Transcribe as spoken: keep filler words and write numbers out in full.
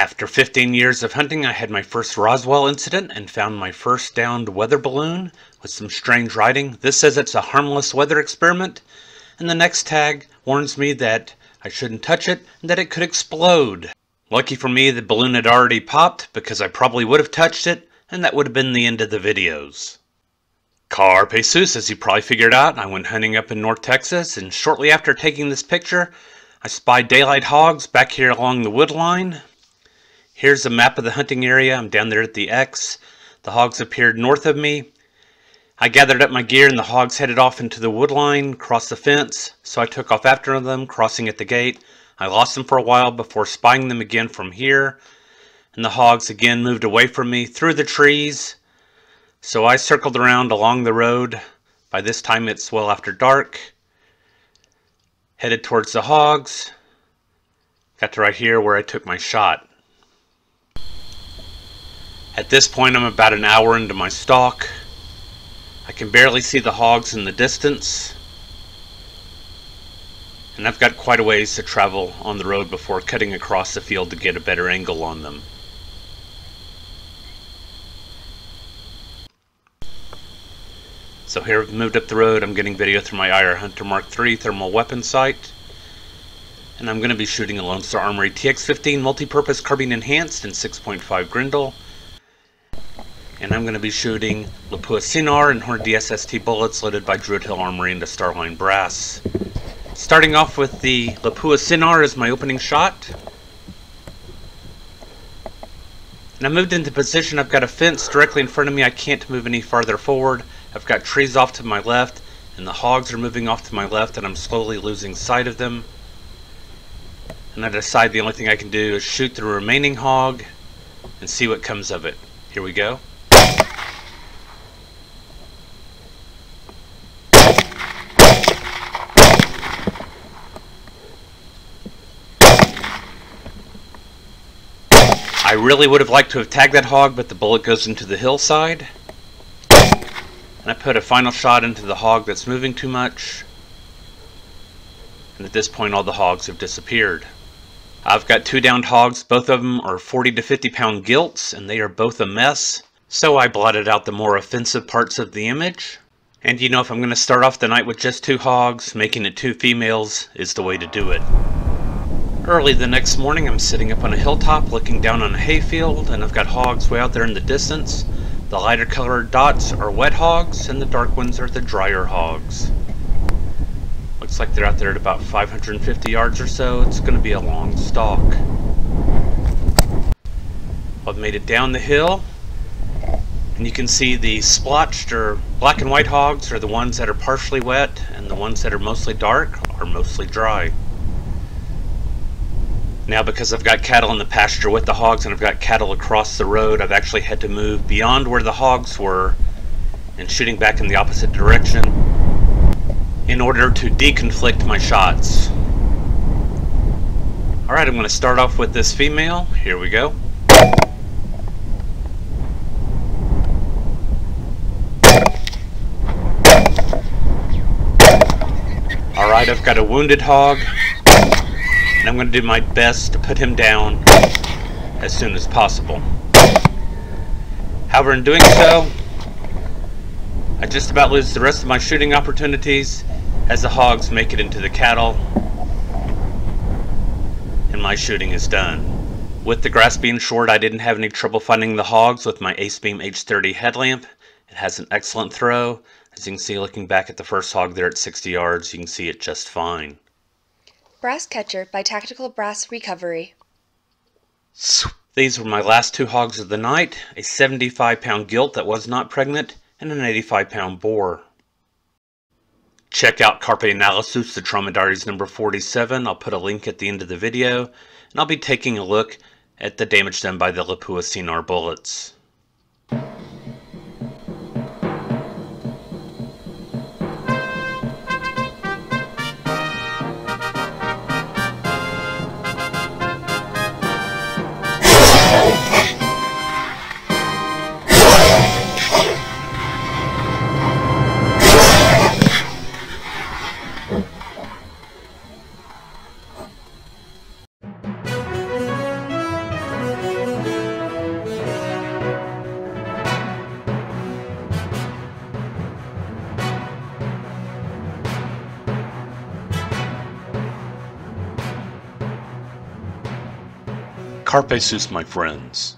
After fifteen years of hunting, I had my first Roswell incident and found my first downed weather balloon with some strange writing. This says it's a harmless weather experiment, and the next tag warns me that I shouldn't touch it and that it could explode. Lucky for me, the balloon had already popped because I probably would have touched it, and that would have been the end of the videos. Carpe Sus, as you probably figured out, I went hunting up in North Texas, and shortly after taking this picture, I spied daylight hogs back here along the wood line. Here's a map of the hunting area. I'm down there at the X. The hogs appeared north of me. I gathered up my gear and the hogs headed off into the wood line, across the fence, so I took off after them, crossing at the gate. I lost them for a while before spying them again from here, and the hogs again moved away from me through the trees, so I circled around along the road. By this time it's well after dark. Headed towards the hogs. Got to right here where I took my shot. At this point, I'm about an hour into my stalk. I can barely see the hogs in the distance, and I've got quite a ways to travel on the road before cutting across the field to get a better angle on them. So here I've moved up the road. I'm getting video through my I R Hunter Mark three thermal weapon sight, and I'm going to be shooting a Lone Star Armory T X fifteen multipurpose carbine enhanced in six point five Grendel. And I'm going to be shooting Lapua Scenar and Hornady S S T bullets loaded by Druid Hill Armory into Starline Brass. Starting off with the Lapua Scenar as my opening shot. And I moved into position. I've got a fence directly in front of me. I can't move any farther forward. I've got trees off to my left, and the hogs are moving off to my left, and I'm slowly losing sight of them. And I decide the only thing I can do is shoot the remaining hog and see what comes of it. Here we go. I really would have liked to have tagged that hog, but the bullet goes into the hillside. And I put a final shot into the hog that's moving too much. And at this point, all the hogs have disappeared. I've got two downed hogs. Both of them are forty to fifty pound gilts, and they are both a mess. So I blotted out the more offensive parts of the image. And you know, if I'm going to start off the night with just two hogs, making it two females is the way to do it. Early the next morning, I'm sitting up on a hilltop looking down on a hayfield, and I've got hogs way out there in the distance. The lighter colored dots are wet hogs, and the dark ones are the drier hogs. Looks like they're out there at about five hundred fifty yards or so. It's going to be a long stalk. I've made it down the hill, and you can see the splotched or black and white hogs are the ones that are partially wet, and the ones that are mostly dark are mostly dry. Now, because I've got cattle in the pasture with the hogs and I've got cattle across the road, I've actually had to move beyond where the hogs were and shooting back in the opposite direction in order to deconflict my shots. Alright, I'm going to start off with this female. Here we go. Alright, I've got a wounded hog. And I'm going to do my best to put him down as soon as possible. However, in doing so, I just about lose the rest of my shooting opportunities as the hogs make it into the cattle and my shooting is done. With the grass being short, I didn't have any trouble finding the hogs with my Acebeam H thirty headlamp. It has an excellent throw. As you can see, looking back at the first hog there at sixty yards, you can see it just fine. Brass Catcher by Tactical Brass Recovery. These were my last two hogs of the night, a seventy-five pound gilt that was not pregnant, and an eighty-five pound boar. Check out Carpe Analysis, the Trauma Diaries number forty-seven. I'll put a link at the end of the video, and I'll be taking a look at the damage done by the Lapua Scenar bullets. Carpe Sus, my friends.